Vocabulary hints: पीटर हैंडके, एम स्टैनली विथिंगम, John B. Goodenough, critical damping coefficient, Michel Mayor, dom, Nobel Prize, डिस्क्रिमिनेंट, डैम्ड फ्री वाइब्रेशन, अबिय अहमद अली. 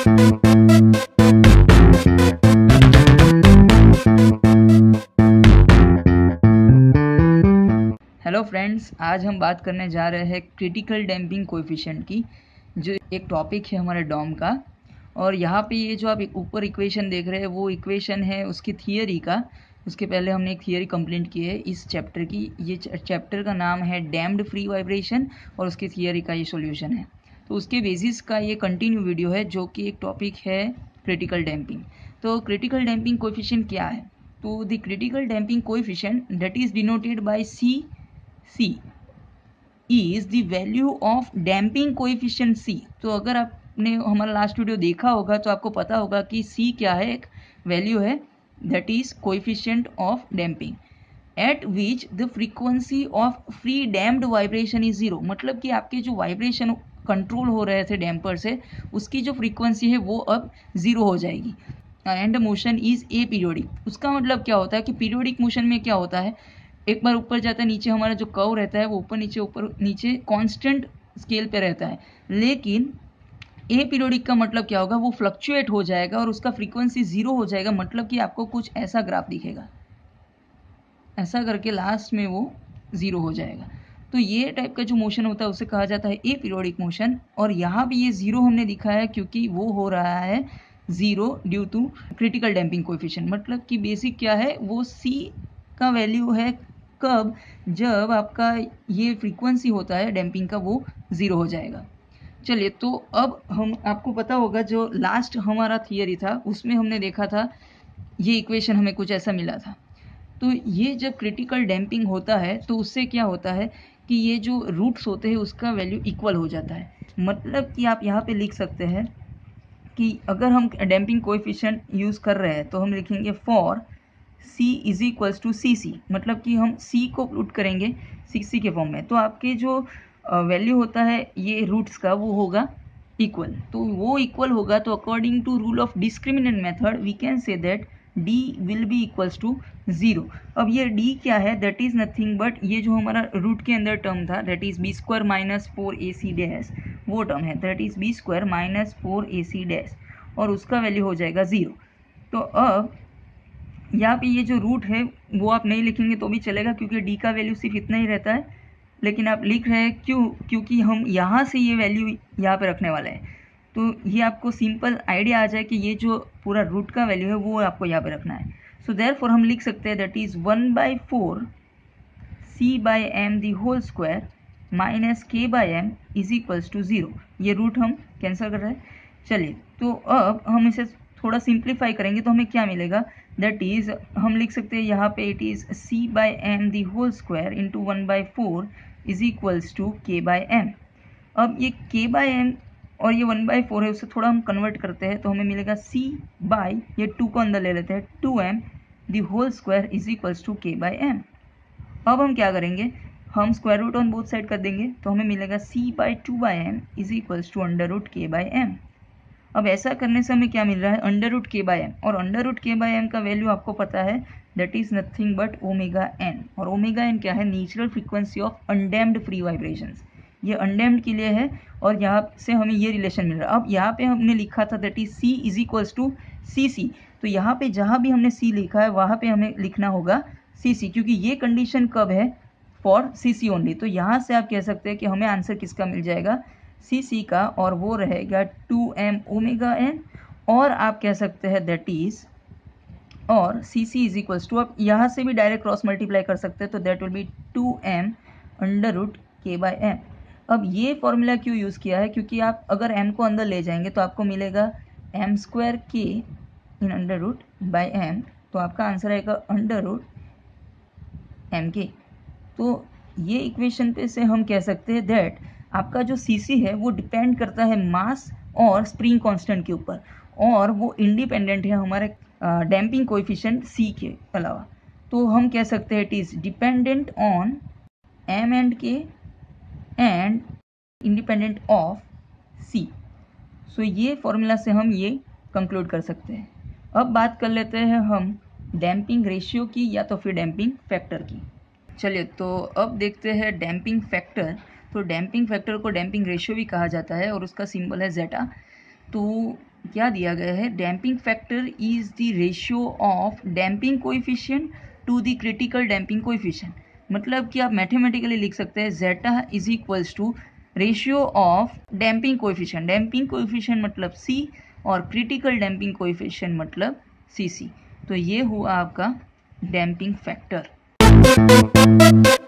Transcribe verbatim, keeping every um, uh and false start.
Hello friends, आज हम बात करने जा रहे हैं क्रिटिकल डैम्पिंग कोएफिशिएंट की, जो एक टॉपिक है हमारे डॉम का। और यहाँ पे ये जो आप ऊपर इक्वेशन देख रहे हैं वो इक्वेशन है उसकी थियरी का। उसके पहले हमने एक थियरी कंप्लीट की है इस चैप्टर की। ये चैप्टर का नाम है डैम्ड फ्री वाइब्रेशन और उसकी थियरी का ये सोल्यूशन है। तो उसके बेसिस का ये कंटिन्यू वीडियो है, जो कि एक टॉपिक है क्रिटिकल डैम्पिंग। तो क्रिटिकल डैम्पिंग कोएफिशिएंट क्या है? तो the critical damping coefficient that is denoted by C C is the value of damping coefficient C. तो अगर आपने हमारा लास्ट वीडियो देखा होगा तो आपको पता होगा कि सी क्या है, एक वैल्यू है that is coefficient of damping at which the frequency of free damped vibration is zero. मतलब कि आपके जो वाइब्रेशन कंट्रोल हो रहे थे डैम्पर से, उसकी जो फ्रीक्वेंसी है वो अब ज़ीरो हो जाएगी। And motion is aperiodic. उसका मतलब क्या होता है कि पीरियोडिक मोशन में क्या होता है, एक बार ऊपर जाता है, नीचे हमारा जो कर्व रहता है वो ऊपर नीचे ऊपर नीचे कांस्टेंट स्केल पे रहता है। लेकिन ए पीरियोडिक का मतलब क्या होगा, वो फ्लक्चुएट हो जाएगा और उसका फ्रीक्वेंसी ज़ीरो हो जाएगा। मतलब कि आपको कुछ ऐसा ग्राफ दिखेगा, ऐसा करके लास्ट में वो ज़ीरो हो जाएगा। तो ये टाइप का जो मोशन होता है उसे कहा जाता है ए पीरियोडिक मोशन। और यहाँ भी ये ज़ीरो हमने दिखाया है क्योंकि वो हो रहा है zero due to critical damping coefficient. मतलब कि बेसिक क्या है, वो सी का वैल्यू है कब, जब आपका ये फ्रीक्वेंसी होता है डैम्पिंग का वो ज़ीरो हो जाएगा। चलिए, तो अब हम आपको पता होगा जो लास्ट हमारा थियरी था उसमें हमने देखा था ये इक्वेशन हमें कुछ ऐसा मिला था। तो ये जब क्रिटिकल डैम्पिंग होता है तो उससे क्या होता है कि ये जो रूट्स होते हैं उसका वैल्यू इक्वल हो जाता है। मतलब कि आप यहाँ पे लिख सकते हैं कि अगर हम डैम्पिंग कोएफिशिएंट यूज़ कर रहे हैं तो हम लिखेंगे for C is equals to सी सी। मतलब कि हम सी को पुट करेंगे सी सी के फॉर्म में, तो आपके जो वैल्यू होता है ये रूट्स का वो होगा इक्वल। तो वो इक्वल होगा तो according to rule of डिस्क्रिमिनेंट method we can say that d will be equals to zero. अब ये d क्या है, that is nothing but ये जो हमारा रूट के अंदर टर्म था that is b square minus four ac dash, वो टर्म है that is b square minus four ac dash और उसका वैल्यू हो जाएगा ज़ीरो। तो अब यहाँ पे ये जो रूट है वो आप नहीं लिखेंगे तो भी चलेगा क्योंकि d का वैल्यू सिर्फ इतना ही रहता है। लेकिन आप लिख रहे हैं क्यों, क्योंकि हम यहाँ से ये वैल्यू यहाँ पे रखने वाले हैं। तो ये आपको सिंपल आइडिया आ जाए कि ये जो पूरा रूट का वैल्यू है वो आपको यहाँ पे रखना है। सो देयरफॉर हम लिख सकते हैं that is one by four C by M the whole square minus के by M is equals to zero. ये रूट हम कैंसिल कर रहे हैं। चलिए, तो अब हम इसे थोड़ा सिंप्लीफाई करेंगे तो हमें क्या मिलेगा, दैट इज़ हम लिख सकते हैं यहाँ पे it is C by M the whole square into one by four is equals to के बाई एम। अब ये के बाई एम और ये वन बाई फोर है उसे थोड़ा हम कन्वर्ट करते हैं तो हमें मिलेगा c बाई, ये टू को अंदर ले लेते हैं, two M the whole square is equals to के बाई एम। अब हम क्या करेंगे, हम square root on both side कर देंगे तो हमें मिलेगा c by two by M is equals to under root के बाई एम। अब ऐसा करने से हमें क्या मिल रहा है, अंडर रूट के बाई एम। और अंडर रूट के बाई एम का वैल्यू आपको पता है that is nothing but omega N. और ओमेगा एन क्या है, natural frequency of undamped free vibrations. ये अनडैम्ड के लिए है और यहाँ से हमें ये रिलेशन मिल रहा है। अब यहाँ पे हमने लिखा था that is C is equals to सी सी। तो यहाँ पे जहाँ भी हमने सी लिखा है वहाँ पे हमें लिखना होगा सी सी, क्योंकि ये कंडीशन कब है, फॉर सी सी ओनली। तो यहाँ से आप कह सकते हैं कि हमें आंसर किसका मिल जाएगा, सी सी का, और वो रहेगा टू एम ओमेगा एन। और आप कह सकते हैं दैट इज, और सी सी इज इक्वल्स टू, आप यहाँ से भी डायरेक्ट क्रॉस मल्टीप्लाई कर सकते हैं तो that will be two M under root के बाई एम। अब ये फॉर्मूला क्यों यूज़ किया है, क्योंकि आप अगर m को अंदर ले जाएंगे तो आपको मिलेगा एम स्क्वायर के इन अंडर रूट बाई एम। तो आपका आंसर आएगा अंडर रूट एम के। तो ये इक्वेशन पे से हम कह सकते हैं दैट आपका जो cc है वो डिपेंड करता है मास और स्प्रिंग कांस्टेंट के ऊपर, और वो इंडिपेंडेंट है हमारे डैम्पिंग कोएफिशिएंट c के अलावा। तो हम कह सकते हैं it is dependent on m and k and independent of C. So ये फॉर्मूला से हम ये कंक्लूड कर सकते हैं। अब बात कर लेते हैं हम डैम्पिंग रेशियो की या तो फिर डैम्पिंग फैक्टर की। चलिए, तो अब देखते हैं डैम्पिंग फैक्टर। तो डैम्पिंग फैक्टर को डैम्पिंग रेशियो भी कहा जाता है और उसका सिंबल है जेटा। तो क्या दिया गया है, damping factor is the ratio of damping coefficient to the critical damping coefficient. मतलब कि आप मैथमेटिकली लिख सकते हैं zeta is equals to ratio of damping coefficient, damping coefficient मतलब सी और क्रिटिकल डैम्पिंग कोएफिशिएंट मतलब सी सी। तो ये हुआ आपका डैम्पिंग फैक्टर।